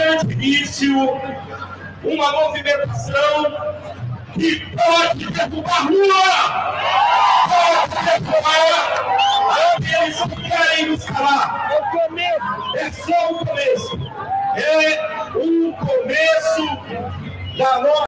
grande vício, uma movimentação que pode derrubar a rua, pode derrubar o que eles querem nos calar. É só o começo. É o começo da nossa.